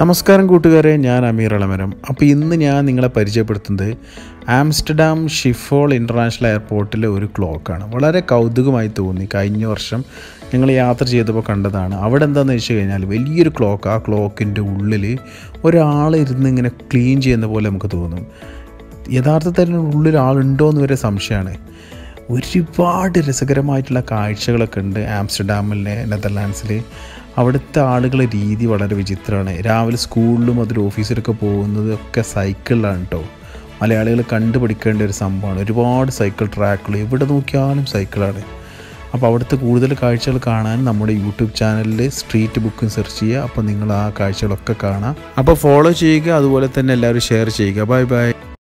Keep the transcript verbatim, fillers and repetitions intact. നമസ്കാരം കൂട്ടുകാരെ, ഞാൻ അമീർ അളമരം. അപ്പോൾ ഇന്ന് ഞാൻ നിങ്ങളെ പരിചയപ്പെടുത്തുന്നത് ആംസ്റ്റർഡാം ഷിഫോൾ ഇൻ്റർനാഷണൽ എയർപോർട്ടിലെ ഒരു ക്ലോക്കാണ്. വളരെ കൗതുകമായി തോന്നി. കഴിഞ്ഞ വർഷം ഞങ്ങൾ യാത്ര ചെയ്തപ്പോൾ കണ്ടതാണ്. അവിടെ എന്താണെന്ന് വെച്ച് കഴിഞ്ഞാൽ വലിയൊരു ക്ലോക്ക്, ആ ക്ലോക്കിൻ്റെ ഉള്ളിൽ ഒരാളിരുന്ന് ഇങ്ങനെ ക്ലീൻ ചെയ്യുന്ന പോലെ നമുക്ക് തോന്നും. യഥാർത്ഥത്തിൽ ഉള്ളിൽ ആളുണ്ടോ എന്ന് വരെ സംശയമാണ്. ഒരുപാട് രസകരമായിട്ടുള്ള കാഴ്ചകളൊക്കെ ഉണ്ട് ആംസ്റ്റർഡാമിലെ, നെതർലാൻഡ്സിൽ. അവിടുത്തെ ആളുകളെ രീതി വളരെ വിചിത്രമാണ്. രാവിലെ സ്കൂളിലും അതിൽ ഓഫീസിലൊക്കെ പോകുന്നതൊക്കെ സൈക്കിളിലാണ് കേട്ടോ. മലയാളികൾ കണ്ടുപിടിക്കേണ്ട ഒരു സംഭവമാണ്. ഒരുപാട് സൈക്കിൾ ട്രാക്കുകൾ എവിടെ നോക്കിയാലും സൈക്കിളാണ്. അപ്പോൾ അവിടുത്തെ കൂടുതൽ കാഴ്ചകൾ കാണാൻ നമ്മുടെ യൂട്യൂബ് ചാനലിൽ സ്ട്രീറ്റ് ബുക്കും സെർച്ച് ചെയ്യുക. അപ്പോൾ നിങ്ങൾ ആ കാഴ്ചകളൊക്കെ കാണാം. അപ്പോൾ ഫോളോ ചെയ്യുക, അതുപോലെ തന്നെ എല്ലാവരും ഷെയർ ചെയ്യുക. Bye by.